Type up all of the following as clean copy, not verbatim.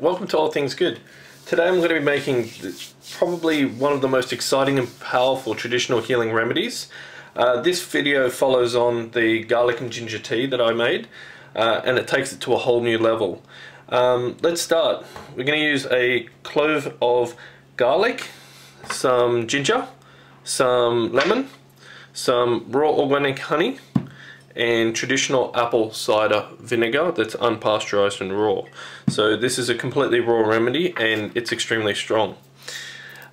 Welcome to All Things Good. Today I'm going to be making probably one of the most exciting and powerful traditional healing remedies. This video follows on the garlic and ginger tea that I made and it takes it to a whole new level. Let's start. We're going to use a clove of garlic, some ginger, some lemon, some raw organic honey, and traditional apple cider vinegar that's unpasteurized and raw. So this is a completely raw remedy and it's extremely strong.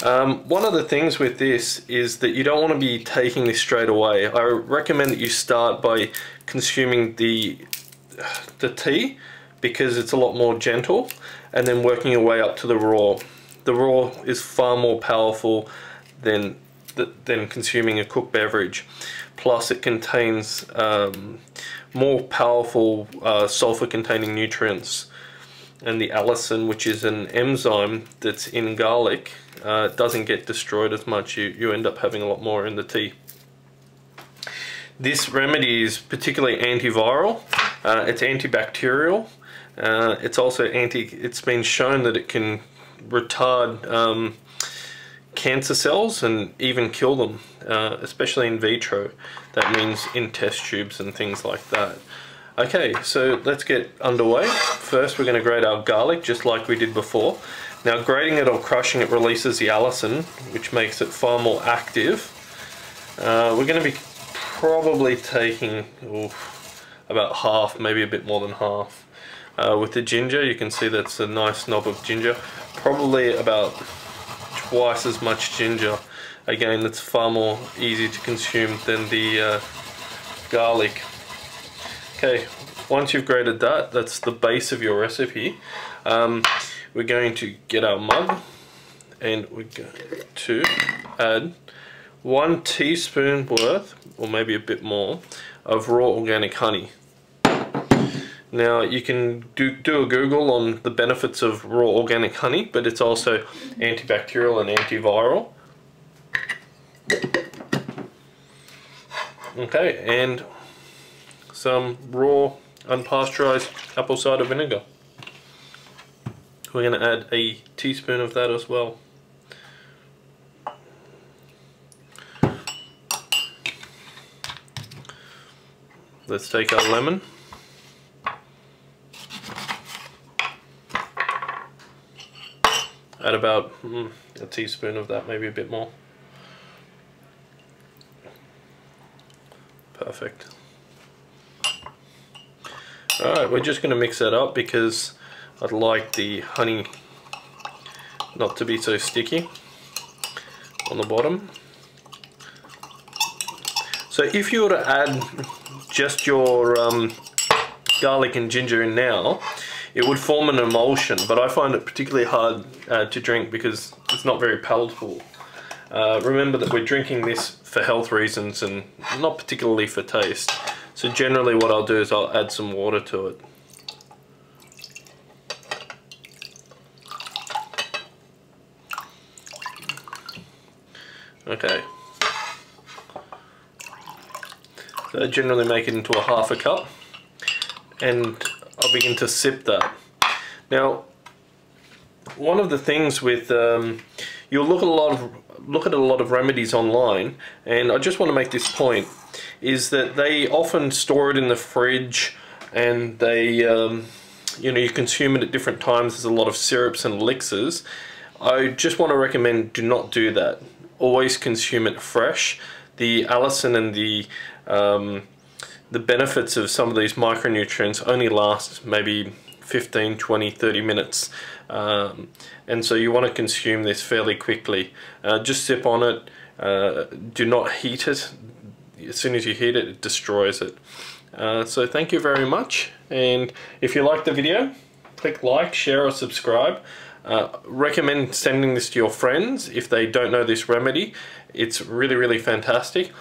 One of the things with this is that you don't want to be taking this straight away. I recommend that you start by consuming the tea because it's a lot more gentle, and then working your way up to the raw. The raw is far more powerful than consuming a cooked beverage. Plus it contains more powerful sulfur containing nutrients, and the allicin, which is an enzyme that's in garlic, doesn't get destroyed as much. You end up having a lot more in the tea. This remedy is particularly antiviral, it's antibacterial, it's also it's been shown that it can retard cancer cells and even kill them, especially in vitro. That means in test tubes and things like that. Okay, so let's get underway. First we're going to grate our garlic just like we did before. Now grating it or crushing it releases the allicin, which makes it far more active. We're going to be probably taking about half, maybe a bit more than half. With the ginger, you can see that's a nice knob of ginger, probably about twice as much ginger. Again, that's far more easy to consume than the garlic. Okay, once you've grated that, that's the base of your recipe. We're going to get our mug and we're going to add 1 teaspoon worth, or maybe a bit more, of raw organic honey. Now you can do a Google on the benefits of raw organic honey, but it's also antibacterial and antiviral. Okay, and some raw unpasteurized apple cider vinegar. We're going to add 1 teaspoon of that as well. Let's take our lemon. Add about 1 teaspoon of that, maybe a bit more. Perfect. Alright, we're just going to mix that up because I'd like the honey not to be so sticky on the bottom. So if you were to add just your garlic and ginger in now, it would form an emulsion, but I find it particularly hard to drink because it's not very palatable. Remember that we're drinking this for health reasons and not particularly for taste. So generally what I'll do is I'll add some water to it. Okay. So I generally make it into a half a cup, and I'll begin to sip that. Now, one of the things with you'll look at a lot of remedies online, and I just want to make this point, is that they often store it in the fridge, and they you consume it at different times. There's a lot of syrups and elixirs. I just want to recommend, do not do that. Always consume it fresh. The allicin and the benefits of some of these micronutrients only last maybe 15, 20, 30 minutes. And so you want to consume this fairly quickly. Just sip on it. Do not heat it. As soon as you heat it, it destroys it. So thank you very much. And if you like the video, click like, share, or subscribe. Recommend sending this to your friends if they don't know this remedy. It's really, really fantastic.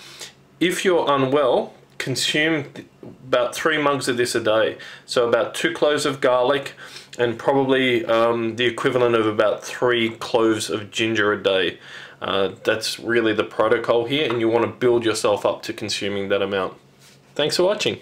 If you're unwell, consume about 3 mugs of this a day, so about 2 cloves of garlic and probably the equivalent of about 3 cloves of ginger a day. That's really the protocol here, and you want to build yourself up to consuming that amount. Thanks for watching.